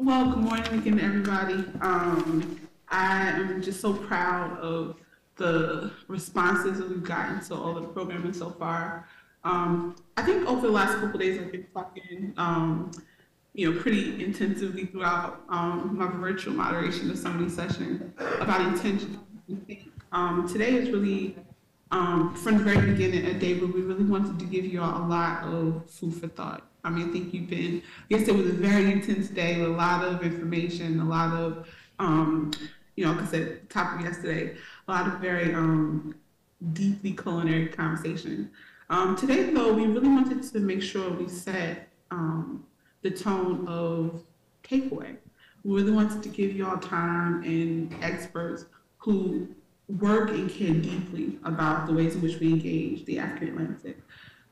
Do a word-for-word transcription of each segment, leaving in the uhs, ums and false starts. Well, good morning again, everybody. Um, I am just so proud of the responses that we've gotten to all of the programming so far. Um, I think over the last couple of days, I've been talking, um, you know, pretty intensively throughout um, my virtual moderation of some of these sessions about intention. Um, today is really, um, from the very beginning, a day where we really wanted to give you all a lot of food for thought. I mean, I think you've been, yesterday was a very intense day with a lot of information, a lot of, um, you know, because at the top of yesterday, a lot of very um, deeply culinary conversation. Um, today, though, we really wanted to make sure we set um, the tone of takeaway. We really wanted to give y'all time and experts who work and care deeply about the ways in which we engage the African Atlantic.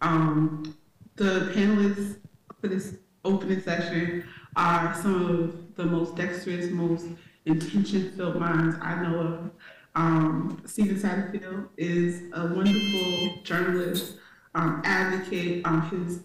Um, The panelists for this opening session are some of the most dexterous, most intention-filled minds I know of. Um, Stephen Satterfield is a wonderful journalist, um, advocate. Um, his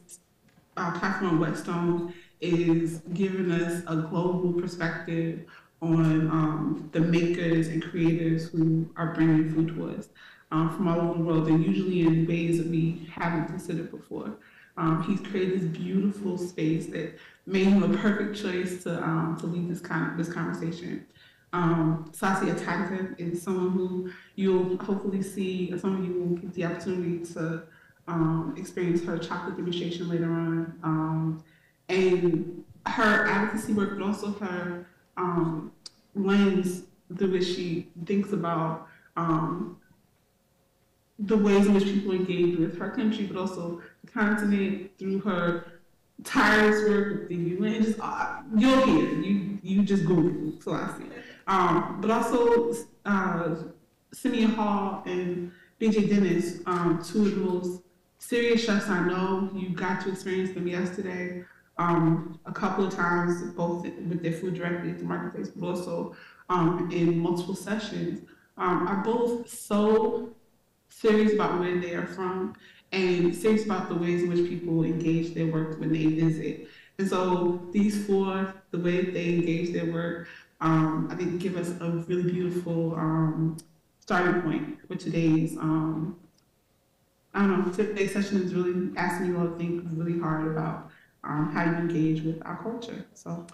uh, platform, Whetstone, is giving us a global perspective on um, the makers and creators who are bringing food to us um, from all over the world, and usually in ways that we haven't considered before. Um, he's created this beautiful space that made him a perfect choice to um, to lead this kind of, this conversation. Um, Selassie Atadika is someone who you'll hopefully see, or some of you will get the opportunity to um, experience her chocolate demonstration later on, um, and her advocacy work, but also her um, lens through which she thinks about um, the ways in which people engage with her country, but also the continent through her tireless work with the U N. Just uh, you'll hear, you you just Google Selassie, um, but also uh, Sidney Hall and Benjamin Dennis, um, two of the most serious chefs I know. You got to experience them yesterday, um, a couple of times, both with their food directly at the marketplace, but also um, in multiple sessions. Um, are both so serious about where they are from, and serious about the ways in which people engage their work when they visit. And so these four, the way that they engage their work, um, I think give us a really beautiful um, starting point for today's, um, I don't know, today's session is really asking you all to think really hard about um, how you engage with our culture. So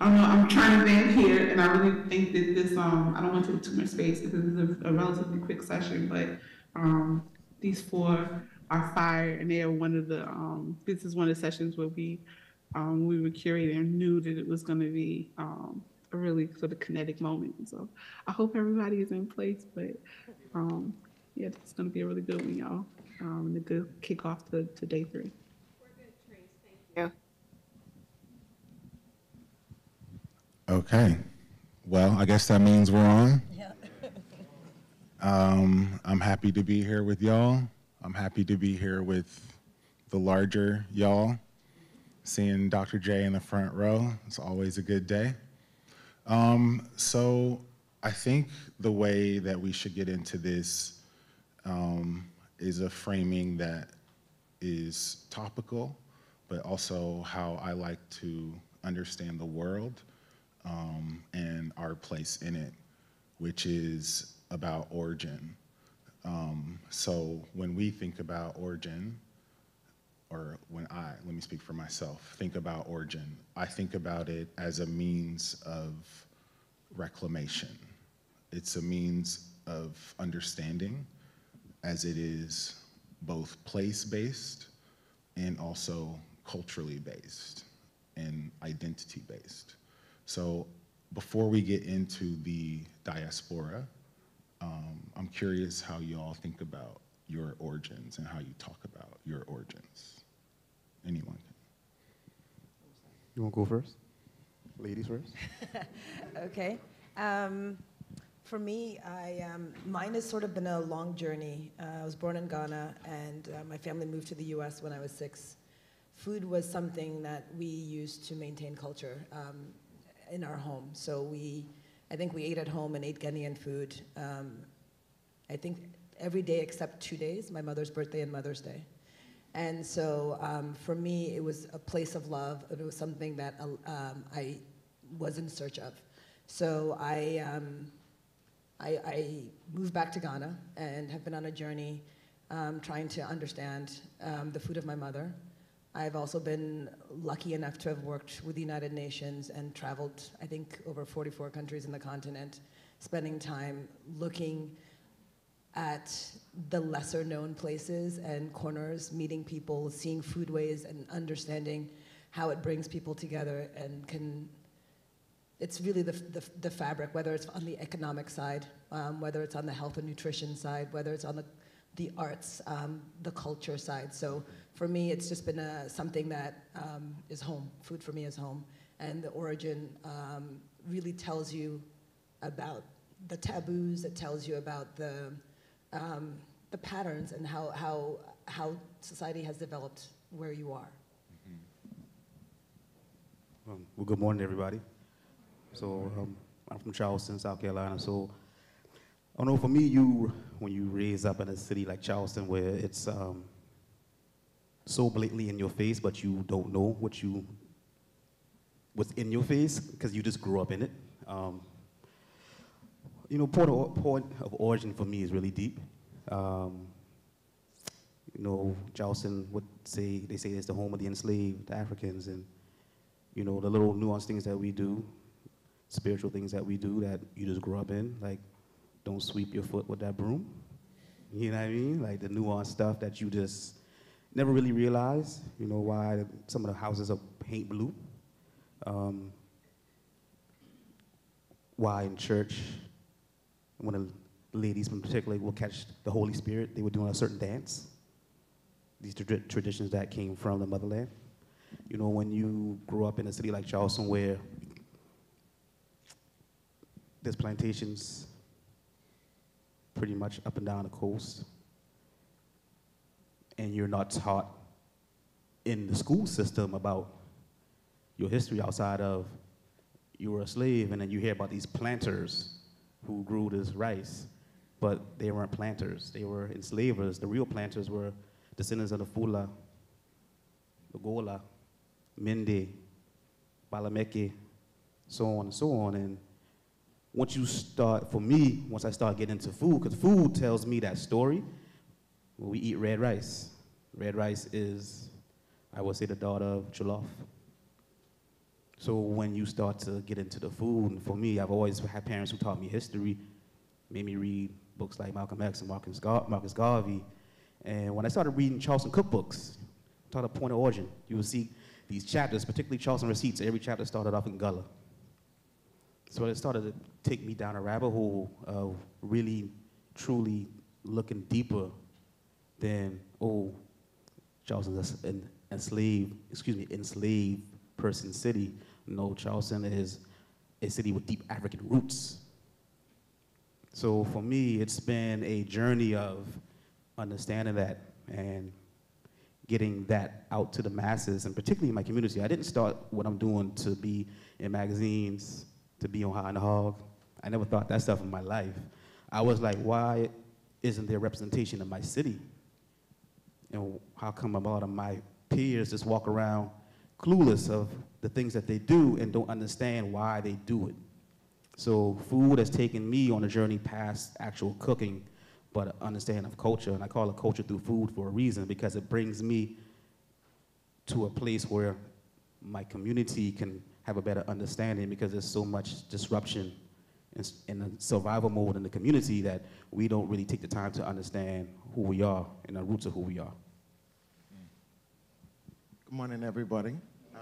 I don't know, I'm trying to land here, and I really think that this, um, I don't want to take too much space because this is a, a relatively quick session, but Um, these four are fire, and they are one of the, um, this is one of the sessions where we, um, we were curating and knew that it was going to be um, a really sort of kinetic moment. So I hope everybody is in place, but um, yeah, it's going to be a really good one, y'all, um, and a good kickoff to, to day three. We're good, Therese. Thank you. Okay. Well, I guess that means we're on. Yeah. Um, I'm happy to be here with y'all. I'm happy to be here with the larger y'all. Seeing Doctor J in the front row, it's always a good day. Um, so I think the way that we should get into this um, is a framing that is topical, but also how I like to understand the world um, and our place in it, which is about origin. Um, so when we think about origin, or when I, let me speak for myself, think about origin, I think about it as a means of reclamation. It's a means of understanding, as it is both place-based and also culturally based and identity-based. So before we get into the diaspora, Um, I'm curious how you all think about your origins and how you talk about your origins. Anyone? You want to go first? Ladies first? Okay. Um, for me, I, um, mine has sort of been a long journey. Uh, I was born in Ghana, and uh, my family moved to the U S when I was six. Food was something that we used to maintain culture um, in our home. So we... I think we ate at home and ate Ghanaian food, um, I think every day except two days, my mother's birthday and Mother's Day. And so um, for me, it was a place of love. It was something that um, I was in search of. So I, um, I, I moved back to Ghana and have been on a journey um, trying to understand um, the food of my mother. I've also been lucky enough to have worked with the United Nations and traveled, I think, over forty-four countries in the continent, spending time looking at the lesser known places and corners, meeting people, seeing foodways, and understanding how it brings people together and can, it's really the, the, the fabric, whether it's on the economic side, um, whether it's on the health and nutrition side, whether it's on the, the arts, um, the culture side. So for me, it's just been a, something that um, is home. Food for me is home. And the origin um, really tells you about the taboos, it tells you about the, um, the patterns and how, how, how society has developed where you are. Mm-hmm. um, well, good morning, everybody. So um, I'm from Charleston, South Carolina. So I don't know, for me, you, when you raise up in a city like Charleston where it's um, so blatantly in your face, but you don't know what you, what's in your face because you just grew up in it. Um, you know, point of, point of origin for me is really deep. Um, you know, Charleston would say, they say it's the home of the enslaved Africans, and you know, the little nuanced things that we do, spiritual things that we do that you just grew up in, like don't sweep your foot with that broom. You know what I mean? Like the nuanced stuff that you just never really realized, you know, why some of the houses are paint blue. Um, why in church, when the ladies in particular will catch the Holy Spirit, they were doing a certain dance. These tra traditions that came from the motherland. You know, when you grow up in a city like Charleston where there's plantations pretty much up and down the coast, and you're not taught in the school system about your history outside of you were a slave, and then you hear about these planters who grew this rice, but they weren't planters, they were enslavers. The real planters were descendants of the Fula, the Gola, Mende, Balameke, so on and so on. And once you start, for me, once I start getting into food, because food tells me that story, well, we eat red rice. Red rice is, I would say, the daughter of jollof. So when you start to get into the food, and for me, I've always had parents who taught me history, made me read books like Malcolm X and Marcus, Gar Marcus Garvey. And when I started reading Charleston cookbooks, taught a point of origin, you would see these chapters, particularly Charleston receipts, every chapter started off in Gullah. So it started to take me down a rabbit hole of really, truly looking deeper than, oh, Charleston's an enslaved, excuse me, enslaved person city. No, Charleston is a city with deep African roots. So for me, it's been a journey of understanding that and getting that out to the masses, and particularly in my community. I didn't start what I'm doing to be in magazines, to be on High on the Hog. I never thought that stuff in my life. I was like, why isn't there representation in my city? And how come a lot of my peers just walk around clueless of the things that they do and don't understand why they do it? So food has taken me on a journey past actual cooking, but an understanding of culture. And I call it culture through food for a reason, because it brings me to a place where my community can have a better understanding, because there's so much disruption and, and the survival mode in the community that we don't really take the time to understand who we are and the roots of who we are. Good morning, everybody. Uh,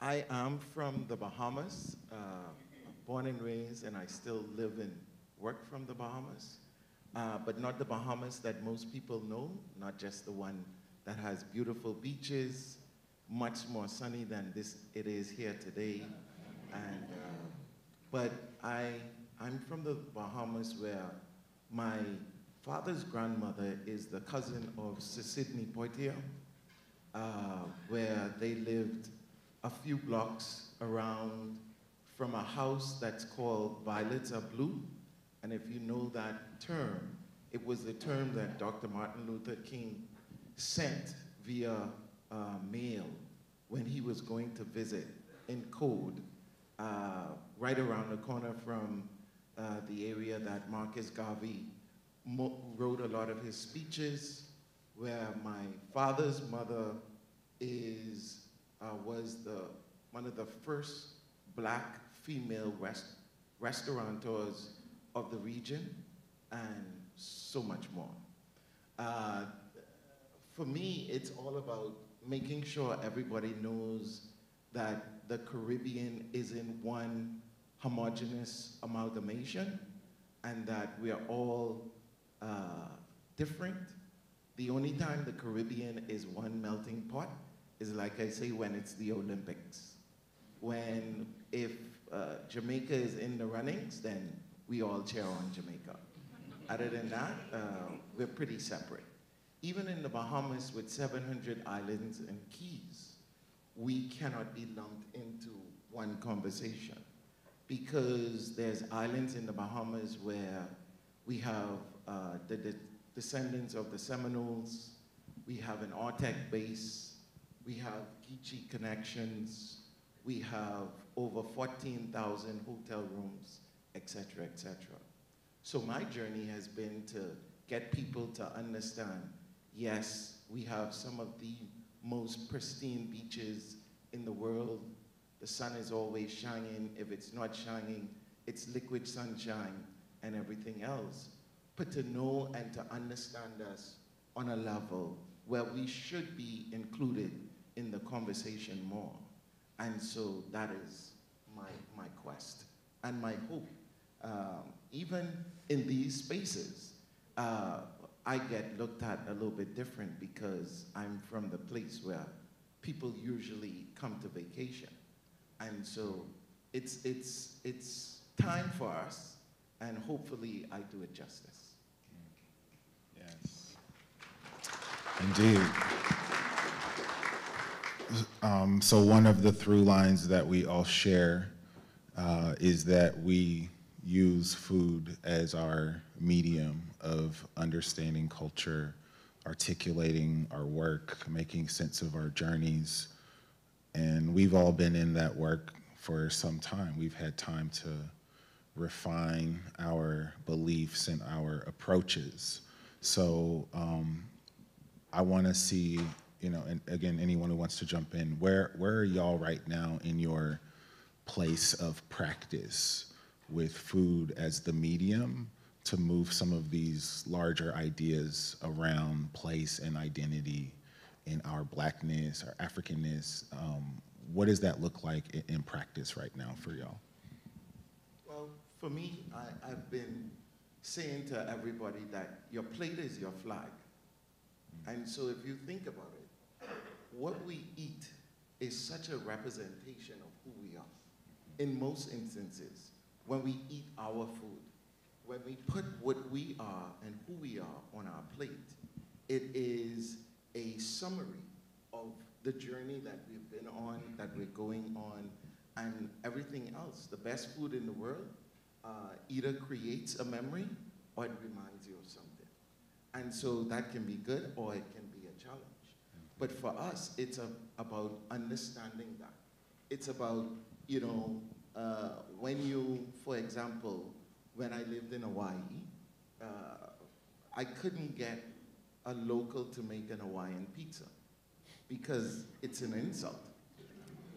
I am from the Bahamas, uh, born and raised, and I still live and work from the Bahamas, uh, but not the Bahamas that most people know, not just the one that has beautiful beaches, much more sunny than this it is here today. And, uh, but I, I'm from the Bahamas, where my father's grandmother is the cousin of Sir Sidney Poitier, uh, where they lived a few blocks around from a house that's called Violets Are Blue. And if you know that term, it was the term that Doctor Martin Luther King sent via Uh, mail when he was going to visit in code uh, right around the corner from uh, the area that Marcus Garvey mo wrote a lot of his speeches, where my father's mother is, uh, was the, one of the first black female rest restaurateurs of the region, and so much more. Uh, for me, it's all about making sure everybody knows that the Caribbean isn't one homogeneous amalgamation, and that we are all uh, different. The only time the Caribbean is one melting pot is, like I say, when it's the Olympics. When if uh, Jamaica is in the runnings, then we all cheer on Jamaica. Other than that, uh, we're pretty separate. Even in the Bahamas with seven hundred islands and keys, we cannot be lumped into one conversation, because there's islands in the Bahamas where we have uh, the, the descendants of the Seminoles, we have an Autec base, we have Geechee connections, we have over fourteen thousand hotel rooms, et cetera, et cetera. So my journey has been to get people to understand, yes, we have some of the most pristine beaches in the world. The sun is always shining. If it's not shining, it's liquid sunshine and everything else. But to know and to understand us on a level where we should be included in the conversation more. And so that is my, my quest and my hope. Um, even in these spaces, uh, I get looked at a little bit different because I'm from the place where people usually come to vacation. And so it's, it's, it's time for us, and hopefully I do it justice. Yes. Indeed. Um, so one of the through lines that we all share uh, is that we use food as our medium of understanding culture, articulating our work, making sense of our journeys. And we've all been in that work for some time. We've had time to refine our beliefs and our approaches. So um, I want to see, you know, and again, anyone who wants to jump in, where, where are y'all right now in your place of practice with food as the medium to move some of these larger ideas around place and identity in our blackness, our Africanness? Um, what does that look like in, in practice right now for y'all? Well, for me, I, I've been saying to everybody that your plate is your flag. Mm-hmm. And so if you think about it, what we eat is such a representation of who we are in most instances. When we eat our food, when we put what we are and who we are on our plate, it is a summary of the journey that we've been on, that we're going on, and everything else. The best food in the world uh, either creates a memory or it reminds you of something. And so that can be good or it can be a challenge. But for us, it's a, about understanding that. It's about, you know, Uh, when you, for example, when I lived in Hawaii, uh, I couldn't get a local to make an Hawaiian pizza because it's an insult,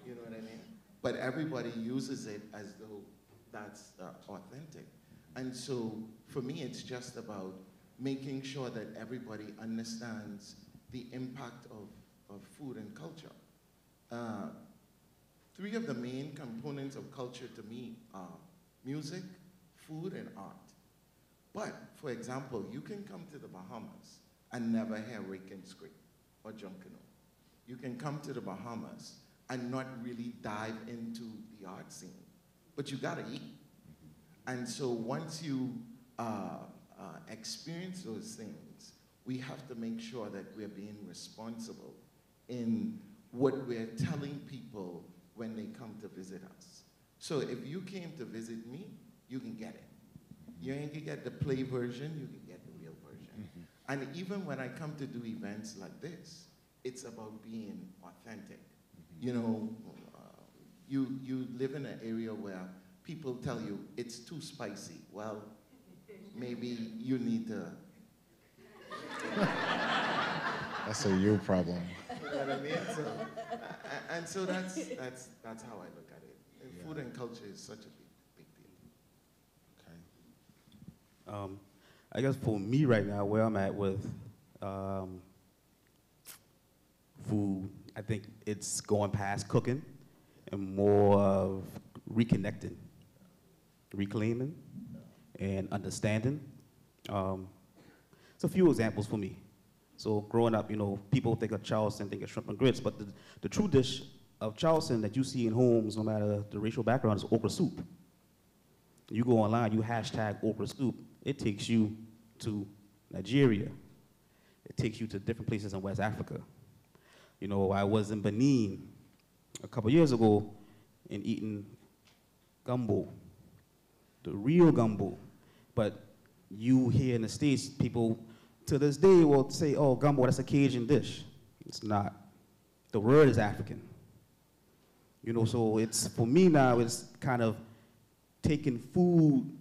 you know what I mean? But everybody uses it as though that's uh, authentic. And so for me, it's just about making sure that everybody understands the impact of, of food and culture. Uh, Three of the main components of culture to me are music, food, and art. But, for example, you can come to the Bahamas and never hear rake and scrape or junkanoo. You can come to the Bahamas and not really dive into the art scene, but you gotta eat. And so once you uh, uh, experience those things, we have to make sure that we're being responsible in what we're telling people when they come to visit us. So if you came to visit me, you can get it. You ain't gonna get the play version, you can get the real version. Mm-hmm. And even when I come to do events like this, it's about being authentic. Mm-hmm. You know, uh, you, you live in an area where people tell you it's too spicy. Well, maybe you need to. That's a you problem. You know what I mean? So, and so that's, that's, that's how I look at it. And yeah. Food and culture is such a big, big deal. Okay. Um, I guess for me right now, where I'm at with um, food, I think it's going past cooking and more of reconnecting, reclaiming, and understanding. Um, it's a few examples for me. So growing up, you know, people think of Charleston, think of shrimp and grits, but the, the true dish of Charleston that you see in homes, no matter the racial background, is okra soup. You go online, you hashtag okra soup, it takes you to Nigeria. It takes you to different places in West Africa. You know, I was in Benin a couple years ago and eating gumbo, the real gumbo. But you here in the States, people, to this day, will say, oh, gumbo, that's a Cajun dish. It's not. The word is African. You know, so it's, for me now, it's kind of taking food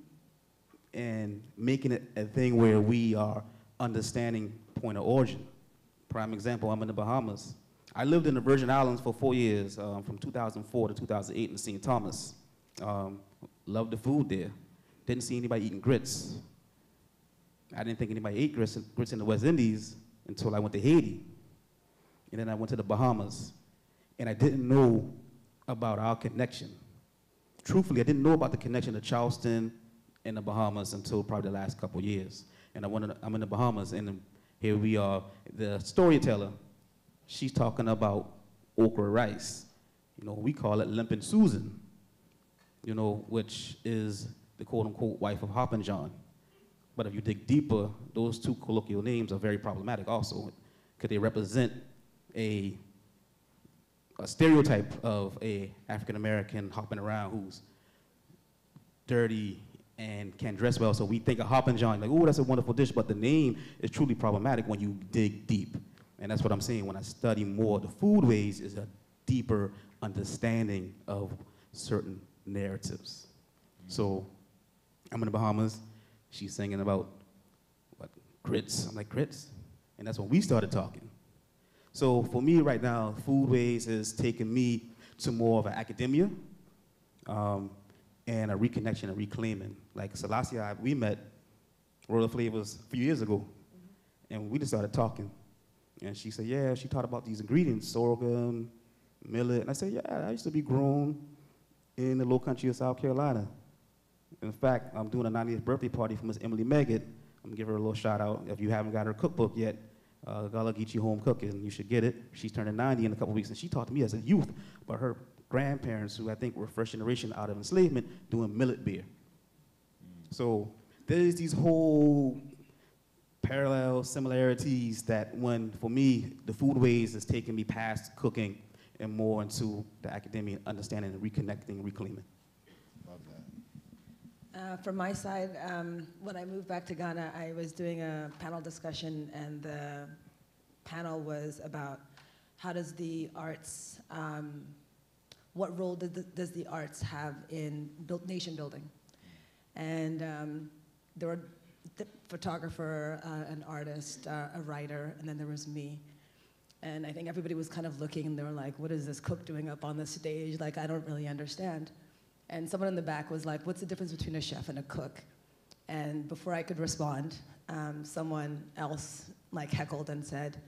and making it a thing where we are understanding point of origin. Prime example, I'm in the Bahamas. I lived in the Virgin Islands for four years, um, from two thousand four to two thousand eight in Saint Thomas. Um, loved the food there. Didn't see anybody eating grits. I didn't think anybody ate grits in, grits in the West Indies until I went to Haiti. And then I went to the Bahamas. And I didn't know about our connection. Truthfully, I didn't know about the connection to Charleston and the Bahamas until probably the last couple of years. And I went to, I'm in the Bahamas, and here we are. The storyteller, she's talking about okra rice. You know, we call it Limpin' Susan, you know, which is the quote-unquote wife of Hopin' John. But if you dig deeper, those two colloquial names are very problematic also. Could they represent a, a stereotype of a African-American hopping around who's dirty and can't dress well? So we think of Hopin' John, like, oh, that's a wonderful dish, but the name is truly problematic when you dig deep. And that's what I'm saying, when I study more the food ways, is a deeper understanding of certain narratives. Mm-hmm. So I'm in the Bahamas. She's singing about what, grits. I'm like, grits? And that's when we started talking. So for me right now, Foodways has taken me to more of an academia um, and a reconnection and reclaiming. Like Selassie, I, we met Royal Flavors a few years ago, mm-hmm. and we just started talking. And she said, yeah, she taught about these ingredients, sorghum, millet. And I said, yeah, I used to be grown in the low country of South Carolina. In fact, I'm doing a ninetieth birthday party for Miss Emily Meggett. I'm gonna give her a little shout out. If you haven't got her cookbook yet, uh, Gullah Geechee Home Cooking, you should get it. She's turning ninety in a couple weeks, and she taught me as a youth, but her grandparents, who I think were first generation out of enslavement, doing millet beer. Mm. So there's these whole parallel similarities that when, for me, the foodways has taken me past cooking and more into the academia, understanding and reconnecting and reclaiming. Uh, from my side, um, when I moved back to Ghana, I was doing a panel discussion, and the panel was about how does the arts, um, what role did the, does the arts have in build, nation building? And um, there were a photographer, uh, an artist, uh, a writer, and then there was me. And I think everybody was kind of looking, and they were like, what is this cook doing up on the stage? Like, I don't really understand. And someone in the back was like, what's the difference between a chef and a cook? And before I could respond, um, someone else like heckled and said,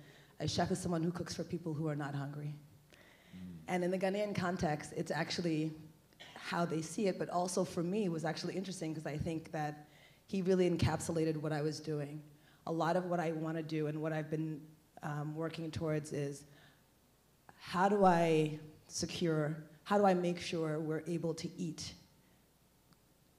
a chef is someone who cooks for people who are not hungry. Mm. And in the Ghanaian context, it's actually how they see it, but also for me, it was actually interesting because I think that he really encapsulated what I was doing. A lot of what I want to do and what I've been um, working towards is, how do I secure How do I make sure we're able to eat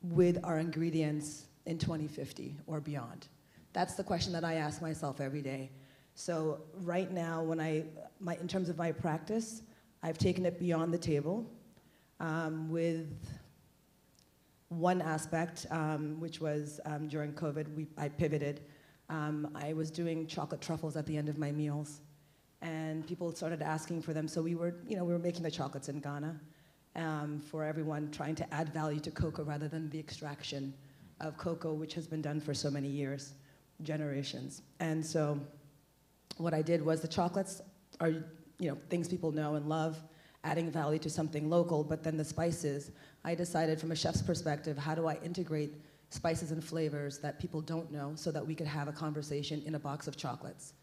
with our ingredients in twenty fifty or beyond? That's the question that I ask myself every day. So right now, when I, my, in terms of my practice, I've taken it beyond the table um, with one aspect, um, which was um, during COVID, we, I pivoted. Um, I was doing chocolate truffles at the end of my meals. And people started asking for them, so we were, you know, we were making the chocolates in Ghana, um, for everyone trying to add value to cocoa rather than the extraction of cocoa, which has been done for so many years, generations. And so what I did was the chocolates are, you know, things people know and love, adding value to something local, but then the spices, I decided from a chef's perspective, how do I integrate spices and flavors that people don't know so that we could have a conversation in a box of chocolates?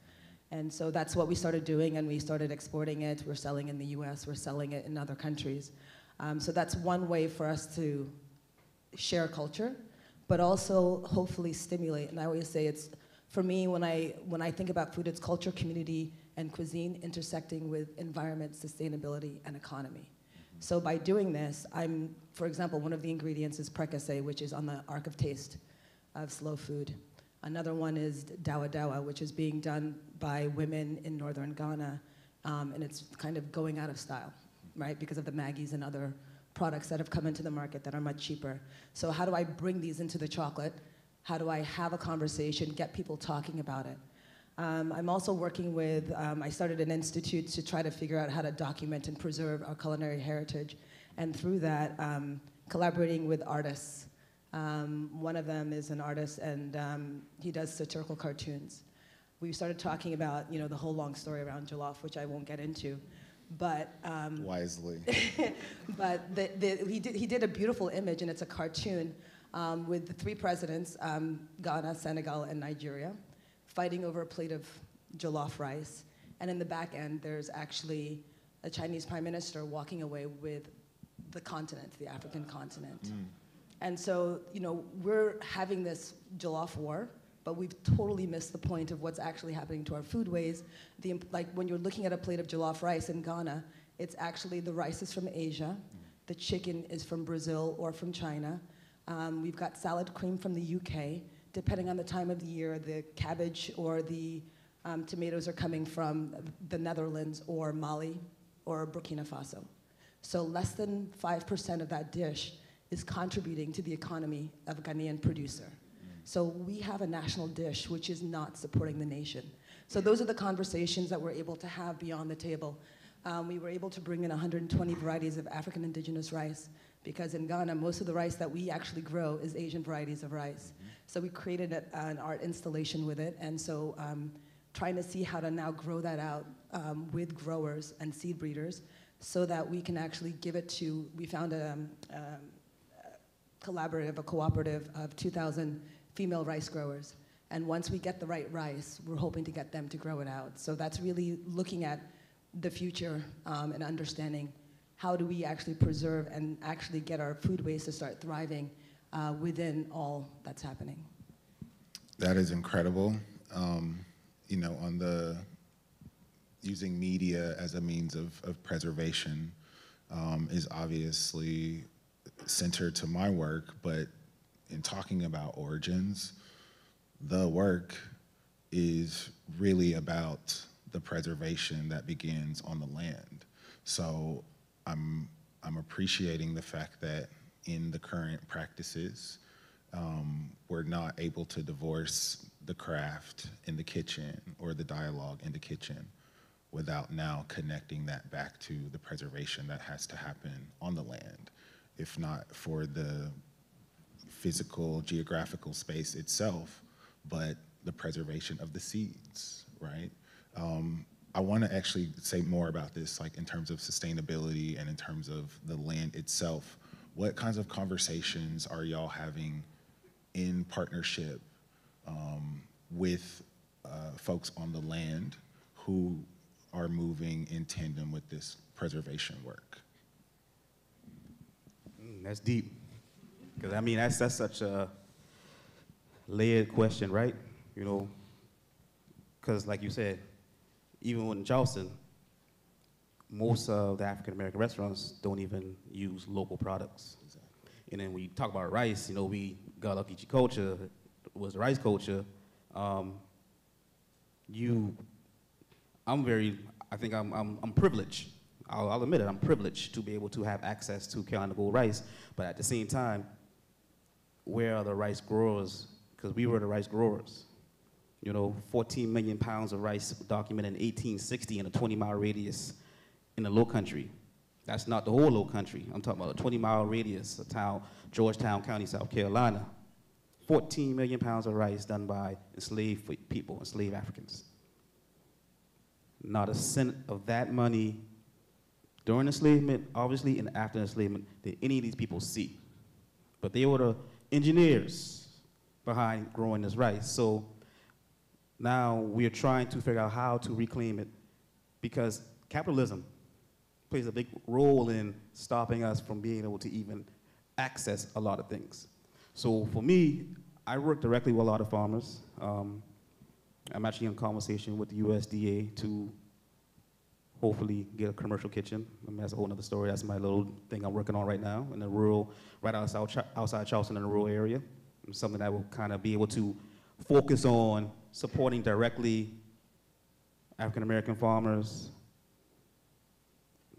And so that's what we started doing, and we started exporting it. We're selling in the U S, we're selling it in other countries. Um, so that's one way for us to share culture, but also hopefully stimulate. And I always say it's, for me, when I, when I think about food, it's culture, community, and cuisine intersecting with environment, sustainability, and economy. So by doing this, I'm, for example, one of the ingredients is prekase, which is on the arc of taste of slow food. Another one is dawa dawa, which is being done by women in northern Ghana, um, and it's kind of going out of style, right, because of the Maggies and other products that have come into the market that are much cheaper. So how do I bring these into the chocolate? How do I have a conversation, get people talking about it? Um, I'm also working with, um, I started an institute to try to figure out how to document and preserve our culinary heritage. And through that, um, collaborating with artists. Um, one of them is an artist, and um, he does satirical cartoons. We started talking about, you know, the whole long story around jollof, which I won't get into, but... Um, Wisely. But the, the, he, did, he did a beautiful image, and it's a cartoon um, with the three presidents, um, Ghana, Senegal, and Nigeria, fighting over a plate of jollof rice. And in the back end, there's actually a Chinese prime minister walking away with the continent, the African continent. Mm. And so, you know, we're having this jollof war, but we've totally missed the point of what's actually happening to our foodways. The, like when you're looking at a plate of jollof rice in Ghana, it's actually the rice is from Asia, mm. the chicken is from Brazil or from China. Um, we've got salad cream from the U K. Depending on the time of the year, the cabbage or the um, tomatoes are coming from the Netherlands or Mali or Burkina Faso. So less than five percent of that dish is contributing to the economy of a Ghanaian producer. So we have a national dish which is not supporting the nation. So those are the conversations that we're able to have beyond the table. Um, we were able to bring in one hundred twenty varieties of African indigenous rice, because in Ghana, most of the rice that we actually grow is Asian varieties of rice. Mm-hmm. So we created a, an art installation with it, and so um, trying to see how to now grow that out um, with growers and seed breeders so that we can actually give it to, we found a, a collaborative, a cooperative of two thousand female rice growers. And once we get the right rice, we're hoping to get them to grow it out. So that's really looking at the future um, and understanding how do we actually preserve and actually get our food waste to start thriving uh, within all that's happening? That is incredible. Um, you know, on the using media as a means of, of preservation um, is obviously centered to my work, but in talking about origins, the work is really about the preservation that begins on the land. So I'm, I'm appreciating the fact that in the current practices, um, we're not able to divorce the craft in the kitchen or the dialogue in the kitchen without now connecting that back to the preservation that has to happen on the land. If not for the physical, geographical space itself, but the preservation of the seeds, right? Um, I want to actually say more about this, like in terms of sustainability and in terms of the land itself. What kinds of conversations are y'all having in partnership um, with uh, folks on the land who are moving in tandem with this preservation work? Mm, that's deep. Because I mean, that's, that's such a layered question, right? You know, because like you said, even in Charleston, most of the African-American restaurants don't even use local products. Exactly. And then when you talk about rice, you know, we got Gullah Geechee culture, was the rice culture. Um, you, I'm very, I think I'm, I'm, I'm privileged. I'll, I'll admit it, I'm privileged to be able to have access to Carolina Gold rice. But at the same time, where are the rice growers? Because we were the rice growers. You know, fourteen million pounds of rice documented in eighteen sixty in a twenty mile radius in the Low Country. That's not the whole little country. I'm talking about a twenty mile radius of town, Georgetown County, South Carolina. fourteen million pounds of rice done by enslaved people, enslaved Africans. Not a cent of that money during enslavement, obviously, and after enslavement, did any of these people see. But they were the engineers behind growing this rice. So now we are trying to figure out how to reclaim it, because capitalism plays a big role in stopping us from being able to even access a lot of things. So for me, I work directly with a lot of farmers. Um, I'm actually in conversation with the U S D A to hopefully get a commercial kitchen. I mean, that's a whole other story. That's my little thing I'm working on right now in the rural, right outside, outside Charleston in the rural area. It's something that will kind of be able to focus on supporting directly African-American farmers,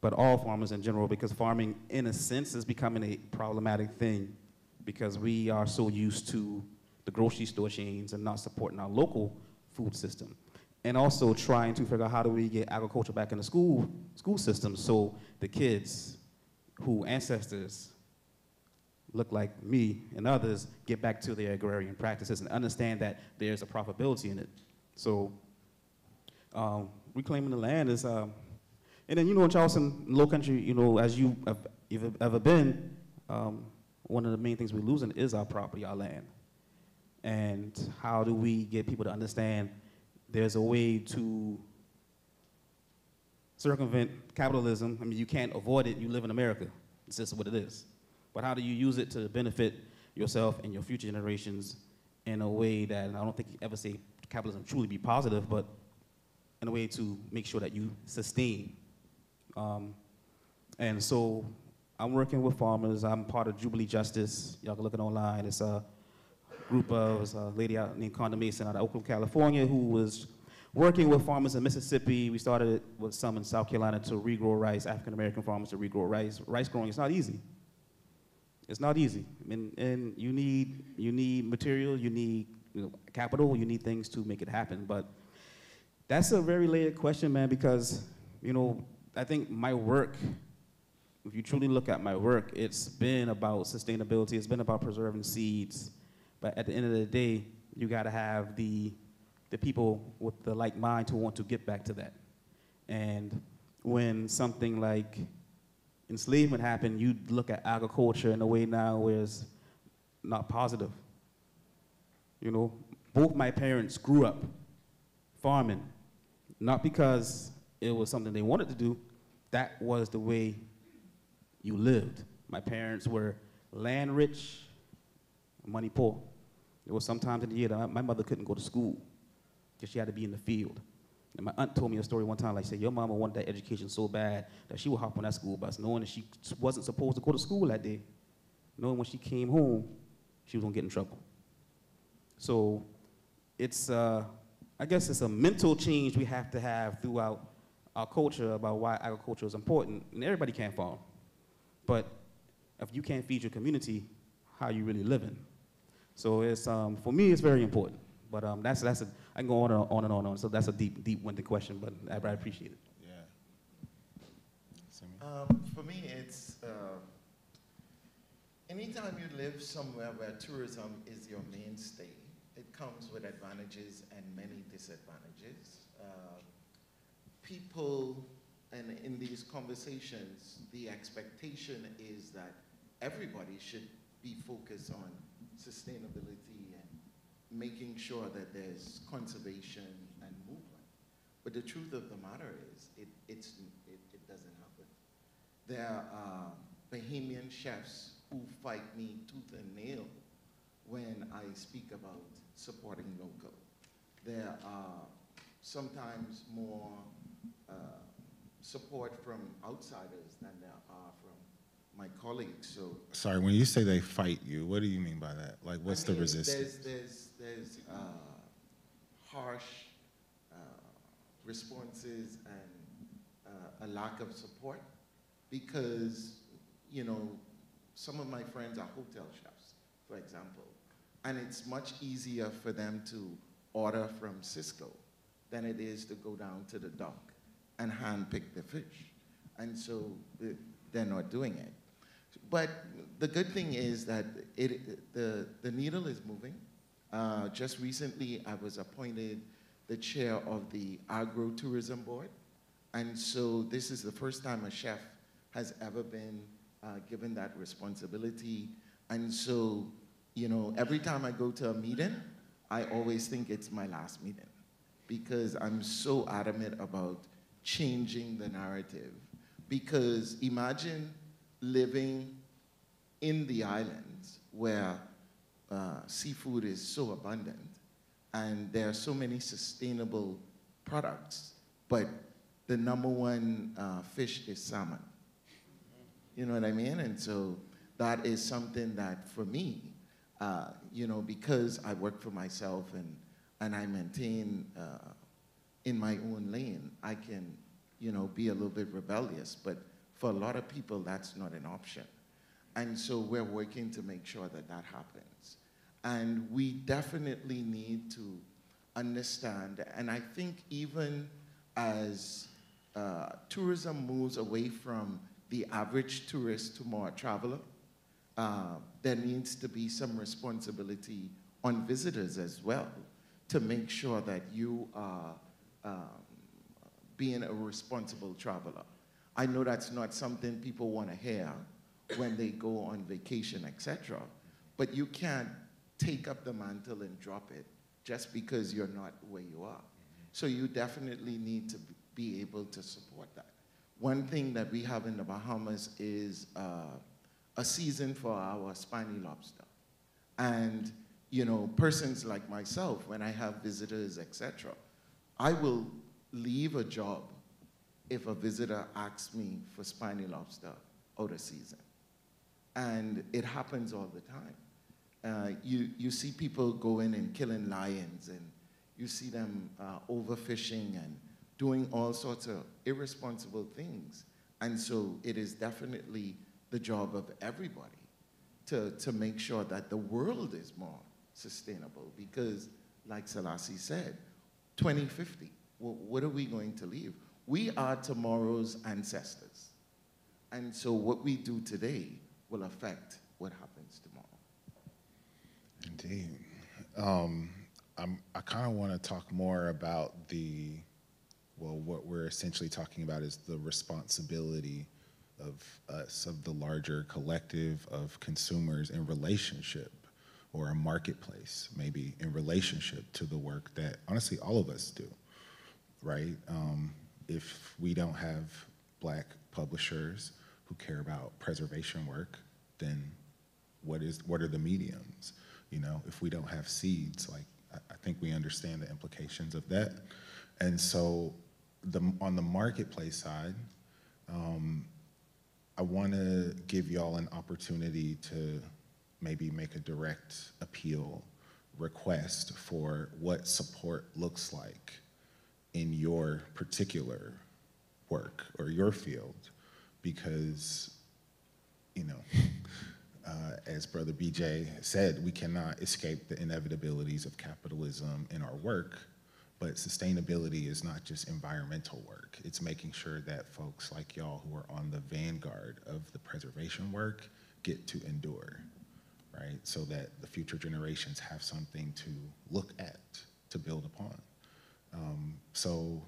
but all farmers in general, because farming, in a sense, is becoming a problematic thing because we are so used to the grocery store chains and not supporting our local food system. And also trying to figure out how do we get agriculture back in the school, school system, so the kids whose ancestors look like me and others get back to their agrarian practices and understand that there's a profitability in it. So um, reclaiming the land is, uh, and then, you know, in Charleston, low country, you know, as you have you've ever been, um, one of the main things we're losing is our property, our land. And how do we get people to understand there's a way to circumvent capitalism? I mean, you can't avoid it. You live in America. It's just what it is. But how do you use it to benefit yourself and your future generations in a way that, and I don't think you ever say capitalism truly be positive, but in a way to make sure that you sustain. Um, and so I'm working with farmers. I'm part of Jubilee Justice. Y'all can look it online. It's a group of a lady out named Conda Mason out of Oakland, California, who was working with farmers in Mississippi. We started with some in South Carolina to regrow rice, African-American farmers to regrow rice. Rice growing is not easy. It's not easy. I mean, and you need, you need material, you need you know, capital, you need things to make it happen. But that's a very layered question, man, because, you know, I think my work, if you truly look at my work, it's been about sustainability, it's been about preserving seeds. But at the end of the day, you got to have the, the people with the like mind to want to get back to that. And when something like enslavement happened, you look at agriculture in a way now where it's not positive. You know, both my parents grew up farming, not because it was something they wanted to do. That was the way you lived. My parents were land rich, money poor. There was sometimes in the year that my mother couldn't go to school because she had to be in the field. And my aunt told me a story one time, like, say, your mama wanted that education so bad that she would hop on that school bus knowing that she wasn't supposed to go to school that day, knowing when she came home, she was going to get in trouble. So it's, uh, I guess it's a mental change we have to have throughout our culture about why agriculture is important. And everybody can't farm. But if you can't feed your community, how you really living? So it's, um, for me, it's very important. But um, that's, that's a, I can go on and on and on and on. So that's a deep, deep-winded question, but I, I appreciate it. Yeah. Um, for me, it's, uh, anytime you live somewhere where tourism is your mainstay, it comes with advantages and many disadvantages. Uh, people, and in these conversations, the expectation is that everybody should be focused on sustainability and making sure that there's conservation and movement. But the truth of the matter is it, it's, it, it doesn't happen. There are Bahamian chefs who fight me tooth and nail when I speak about supporting local. There are sometimes more uh, support from outsiders than there are from my colleagues, so. Sorry, when you say they fight you, what do you mean by that? Like, what's I mean, the resistance? There's, there's, there's uh, harsh uh, responses and uh, a lack of support because, you know, some of my friends are hotel chefs, for example, and it's much easier for them to order from Cisco than it is to go down to the dock and hand pick the fish. And so, the, they're not doing it. But the good thing is that it, the, the needle is moving. Uh, just recently, I was appointed the chair of the Agro-Tourism Board. And so this is the first time a chef has ever been uh, given that responsibility. And so, you know, every time I go to a meeting, I always think it's my last meeting because I'm so adamant about changing the narrative. Because imagine living in the islands where uh, seafood is so abundant and there are so many sustainable products, but the number one uh, fish is salmon. You know what I mean? And so that is something that for me, uh, you know, because I work for myself and, and I maintain uh, in my own lane, I can, you know, be a little bit rebellious, but for a lot of people, that's not an option. And so we're working to make sure that that happens. And we definitely need to understand, and I think even as uh, tourism moves away from the average tourist to more traveler, uh, there needs to be some responsibility on visitors as well to make sure that you are um, being a responsible traveler. I know that's not something people want to hear when they go on vacation, et cetera, but you can't take up the mantle and drop it just because you're not where you are. So you definitely need to be able to support that. One thing that we have in the Bahamas is uh, a season for our spiny lobster. And, you know, persons like myself, when I have visitors, et cetera, I will leave a job if a visitor asks me for spiny lobster out of season. And it happens all the time. Uh, you, you see people going and killing lions, and you see them uh, overfishing and doing all sorts of irresponsible things. And so it is definitely the job of everybody to, to make sure that the world is more sustainable because, like Selassie said, twenty fifty, well, what are we going to leave? We are tomorrow's ancestors. And so what we do today will affect what happens tomorrow. Indeed. Um, I'm, I kind of want to talk more about the, well, what we're essentially talking about is the responsibility of us, of the larger collective of consumers in relationship, or a marketplace, maybe in relationship to the work that, honestly, all of us do, right? Um, if we don't have Black publishers who care about preservation work, then what is, what are the mediums? You know, if we don't have seeds, like, I think we understand the implications of that. And so the, on the marketplace side, um, I want to give y'all an opportunity to maybe make a direct appeal request for what support looks like in your particular work or your field, because, you know, Uh, as Brother B J said, we cannot escape the inevitabilities of capitalism in our work, but sustainability is not just environmental work. It's making sure that folks like y'all who are on the vanguard of the preservation work get to endure, right? So that the future generations have something to look at, to build upon. Um, so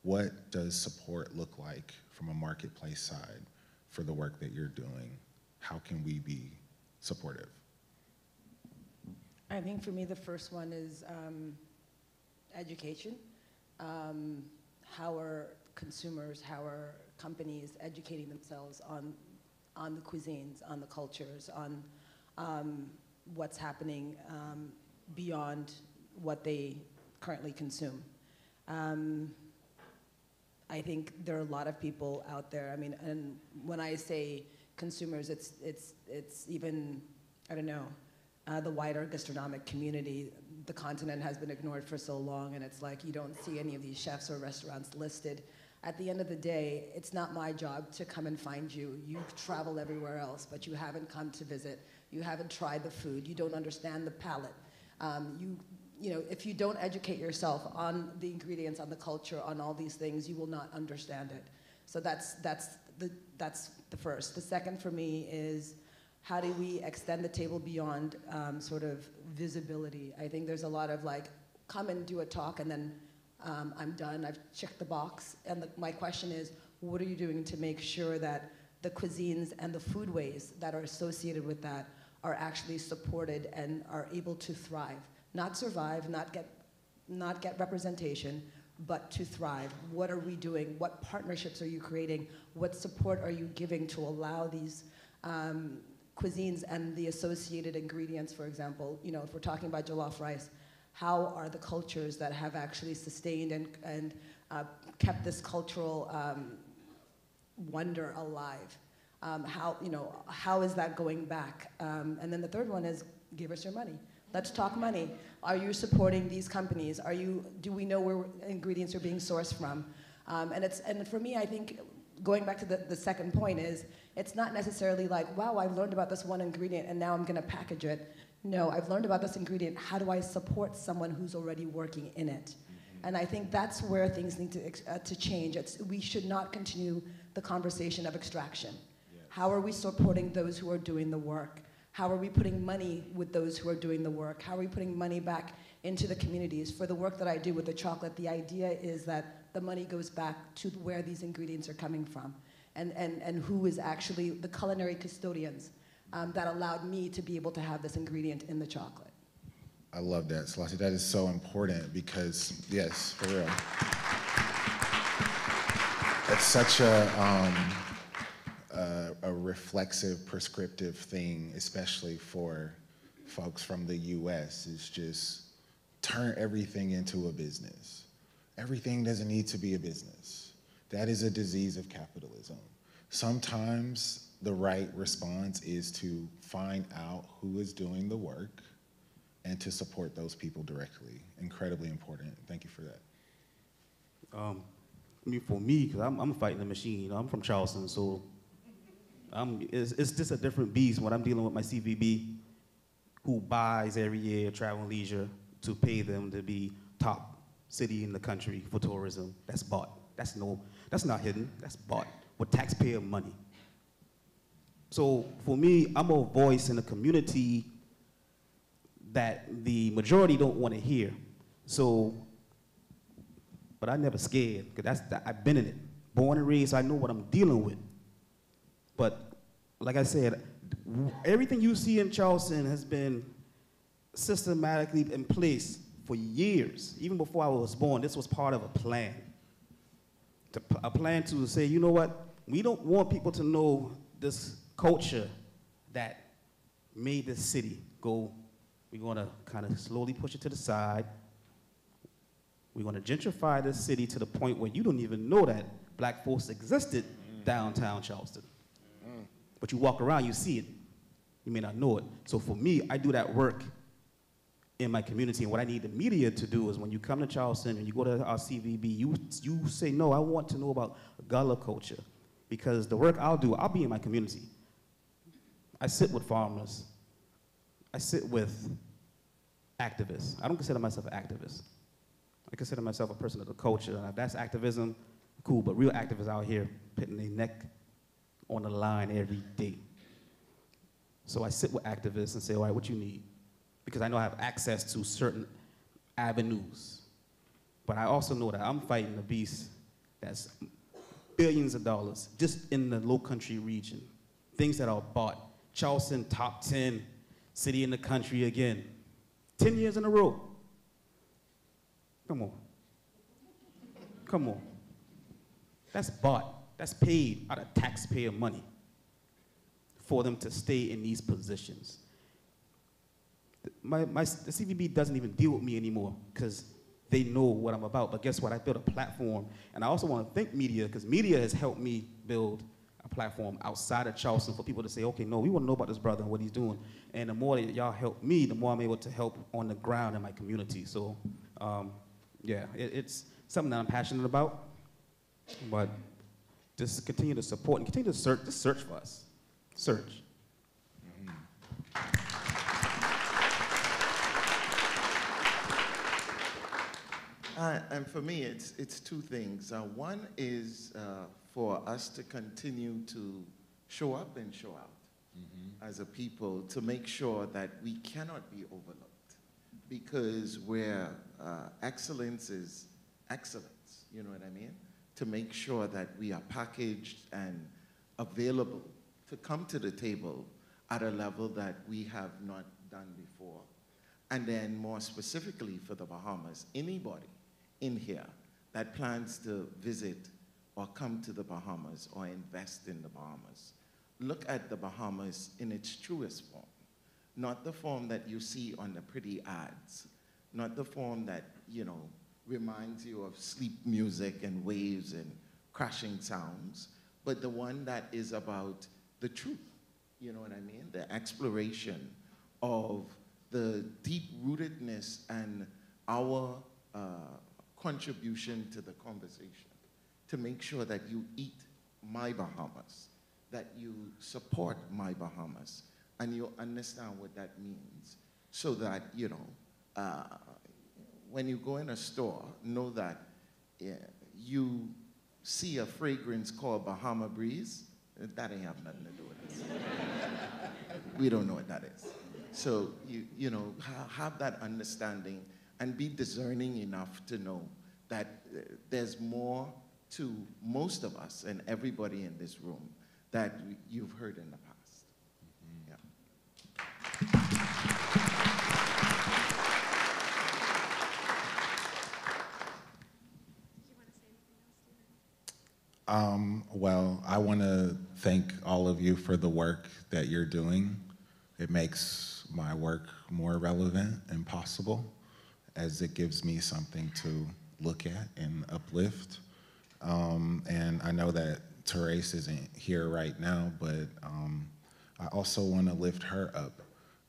what does support look like from a marketplace side for the work that you're doing? How can we be supportive? I think for me, the first one is um, education. Um, how are consumers, how are companies educating themselves on, on the cuisines, on the cultures, on um, what's happening um, beyond what they currently consume? Um, I think there are a lot of people out there. I mean, and when I say consumers, it's, it's, it's even, I don't know, uh, the wider gastronomic community. The continent has been ignored for so long, and it's like you don't see any of these chefs or restaurants listed. At the end of the day, it's not my job to come and find you. You've traveled everywhere else, but you haven't come to visit. You haven't tried the food. You don't understand the palate. Um, you, you know, if you don't educate yourself on the ingredients, on the culture, on all these things, you will not understand it. So that's, that's the, that's the first. The second for me is, how do we extend the table beyond um, sort of visibility? I think there's a lot of like, come and do a talk and then um, I'm done, I've checked the box. And the, my question is, what are you doing to make sure that the cuisines and the foodways that are associated with that are actually supported and are able to thrive? Not survive, not get, not get representation, but to thrive. What are we doing? What partnerships are you creating? What support are you giving to allow these um, cuisines and the associated ingredients, for example? You know, if we're talking about jollof rice, how are the cultures that have actually sustained and, and uh, kept this cultural um, wonder alive? Um, how, you know, how is that going back? Um, and then the third one is, give us your money. Let's talk money. Are you supporting these companies? Are you, do we know where ingredients are being sourced from? Um, and, it's, and for me, I think, going back to the, the second point is, it's not necessarily like, wow, I've learned about this one ingredient and now I'm gonna package it. No, I've learned about this ingredient. How do I support someone who's already working in it? And I think that's where things need to, uh, to change. It's, we should not continue the conversation of extraction. Yes. How are we supporting those who are doing the work? How are we putting money with those who are doing the work? How are we putting money back into the communities? For the work that I do with the chocolate, the idea is that the money goes back to where these ingredients are coming from and, and, and who is actually the culinary custodians um, that allowed me to be able to have this ingredient in the chocolate. I love that, Selassie. That is so important because, yes, for real. It's such a, um, Uh, a reflexive, prescriptive thing, especially for folks from the U S, is just turn everything into a business. Everything doesn't need to be a business. That is a disease of capitalism. Sometimes the right response is to find out who is doing the work and to support those people directly. Incredibly important. Thank you for that. Um, I mean, for me, because I'm, I'm fighting the machine, you know, I'm from Charleston, so Um, it's, it's just a different beast when I'm dealing with my C V B, who buys every year Travel and Leisure to pay them to be top city in the country for tourism. That's bought. That's no. That's not hidden. That's bought with taxpayer money. So for me, I'm a voice in a community that the majority don't want to hear. So, but I never scared because that's that, I've been in it, born and raised. So I know what I'm dealing with. But like I said, everything you see in Charleston has been systematically in place for years. Even before I was born, this was part of a plan. To, a plan to say, you know what? We don't want people to know this culture that made this city go. We're going to kind of slowly push it to the side. We're going to gentrify this city to the point where you don't even know that black folks existed downtown Charleston. But you walk around, you see it. You may not know it. So for me, I do that work in my community. And what I need the media to do is when you come to Charleston and you go to our C V B, you, you say, no, I want to know about Gullah culture. Because the work I'll do, I'll be in my community. I sit with farmers. I sit with activists. I don't consider myself an activist. I consider myself a person of the culture. And if that's activism, cool. But real activists out here putting their neck on the line every day. So I sit with activists and say, all right, what you need? Because I know I have access to certain avenues. But I also know that I'm fighting a beast that's billions of dollars just in the low country region. Things that are bought. Charleston, top ten city in the country again. ten years in a row. Come on. Come on. That's bought. That's paid out of taxpayer money for them to stay in these positions. My, my, the C V B doesn't even deal with me anymore because they know what I'm about. But guess what? I built a platform. And I also want to thank media because media has helped me build a platform outside of Charleston for people to say, okay, no, we want to know about this brother and what he's doing. And the more that y'all help me, the more I'm able to help on the ground in my community. So, um, yeah, it, it's something that I'm passionate about. But just continue to support and continue to search, just search for us. Search. Mm-hmm. uh, and for me, it's, it's two things. Uh, one is uh, for us to continue to show up and show out mm-hmm. as a people to make sure that we cannot be overlooked, because where uh, excellence is excellence, you know what I mean? To make sure that we are packaged and available to come to the table at a level that we have not done before. And then more specifically for the Bahamas, anybody in here that plans to visit or come to the Bahamas or invest in the Bahamas, look at the Bahamas in its truest form, not the form that you see on the pretty ads, not the form that, you know, reminds you of sleep music and waves and crashing sounds, but the one that is about the truth, you know what I mean? The exploration of the deep-rootedness and our uh, contribution to the conversation, to make sure that you eat my Bahamas, that you support my Bahamas, and you understand what that means, so that, you know, uh, when you go in a store, know that uh, you see a fragrance called Bahama Breeze. That ain't have nothing to do with us. We don't know what that is. So, you, you know, ha have that understanding and be discerning enough to know that uh, there's more to most of us and everybody in this room that you've heard in the past. Mm-hmm. Yeah. Um, well, I want to thank all of you for the work that you're doing. It makes my work more relevant and possible, as it gives me something to look at and uplift. Um, and I know that Therese isn't here right now, but um, I also want to lift her up,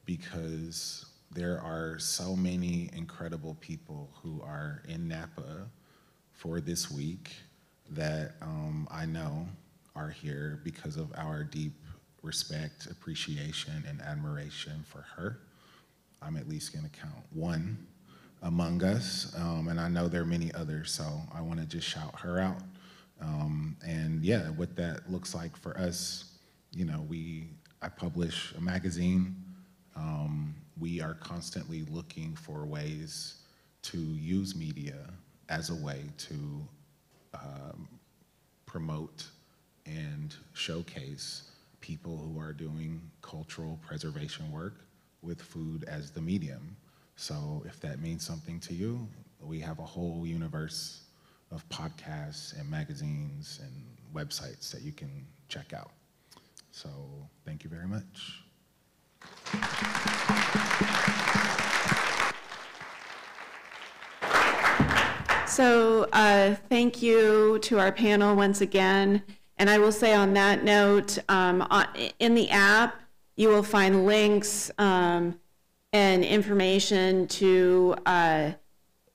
because there are so many incredible people who are in Napa for this week that um, I know are here because of our deep respect, appreciation, and admiration for her. I'm at least gonna count one among us, um, and I know there are many others, so I wanna just shout her out. Um, and yeah, what that looks like for us, you know, we, I publish a magazine. Um, we are constantly looking for ways to use media as a way to Um, promote and showcase people who are doing cultural preservation work with food as the medium. So if that means something to you, we have a whole universe of podcasts and magazines and websites that you can check out. So thank you very much. So uh, thank you to our panel once again. And I will say on that note, um, on, in the app, you will find links um, and information to uh,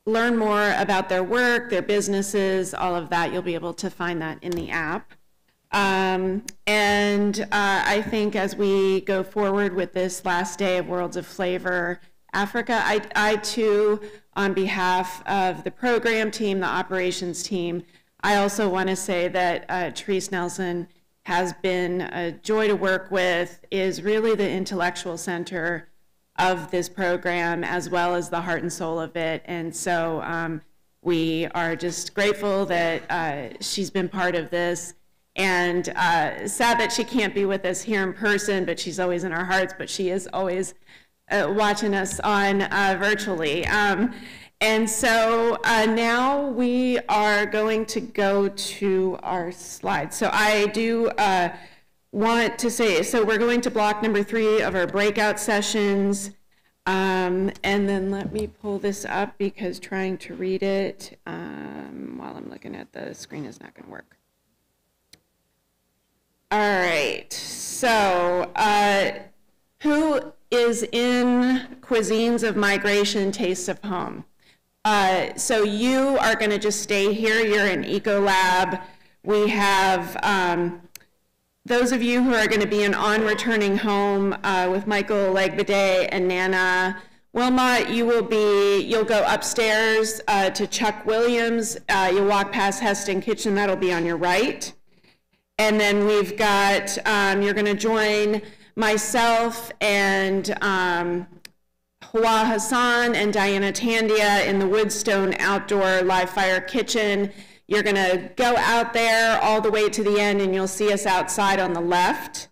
learn more about their work, their businesses, all of that. You'll be able to find that in the app. Um, and uh, I think as we go forward with this last day of Worlds of Flavor Africa, I, I too, on behalf of the program team, the operations team, I also want to say that uh, Therese Nelson has been a joy to work with, is really the intellectual center of this program, as well as the heart and soul of it. And so um, we are just grateful that uh, she's been part of this, and uh, sad that she can't be with us here in person, but she's always in our hearts, but she is always Uh, watching us on uh, virtually. Um, and so uh, now we are going to go to our slides. So I do uh, want to say, so we're going to block number three of our breakout sessions. Um, and then let me pull this up, because trying to read it um, while I'm looking at the screen is not gonna work. All right, so uh, who is in Cuisines of Migration, Tastes of Home. Uh, so you are gonna just stay here. You're in Ecolab. We have um, those of you who are gonna be in On Returning Home uh, with Michael Legbeday and Nana Wilmot. You will be, you'll go upstairs uh, to Chuck Williams. Uh, you'll walk past Heston Kitchen. That'll be on your right. And then we've got, um, you're going to join myself and um, Hawa Hassan and Diana Tandia in the Woodstone Outdoor Live Fire Kitchen. You're going to go out there all the way to the end, and you'll see us outside on the left.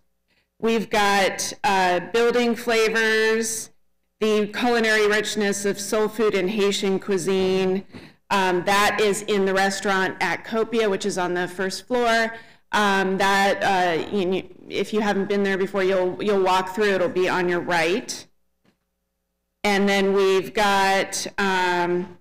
We've got uh, building flavors, the culinary richness of soul food and Haitian cuisine. Um, that is in the restaurant at Copia, which is on the first floor. Um, that, uh, you, if you haven't been there before, you'll, you'll walk through. It'll be on your right. And then we've got um,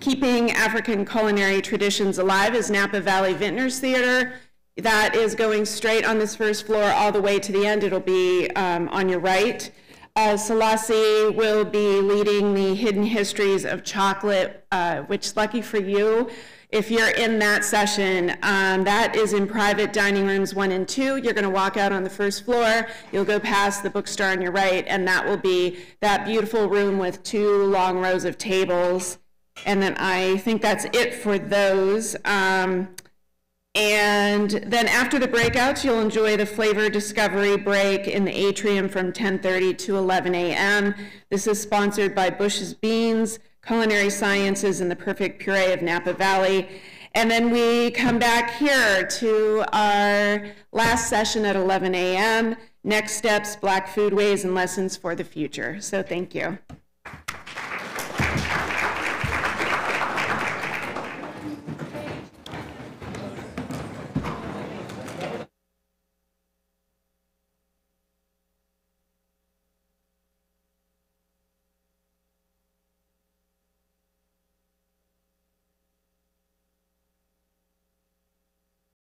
Keeping African Culinary Traditions Alive is Napa Valley Vintners Theater. That is going straight on this first floor all the way to the end. It'll be um, on your right. Uh, Selassie will be leading the Hidden Histories of Chocolate, uh, which, lucky for you, if you're in that session, um, that is in private dining rooms one and two. You're going to walk out on the first floor. You'll go past the bookstore on your right, and that will be that beautiful room with two long rows of tables. And then I think that's it for those. Um, and then after the breakouts, you'll enjoy the flavor discovery break in the atrium from ten thirty to eleven a m This is sponsored by Bush's Beans, Culinary Sciences, and the Perfect Puree of Napa Valley. And then we come back here to our last session at eleven a m Next steps, Black foodways and lessons for the future. So thank you.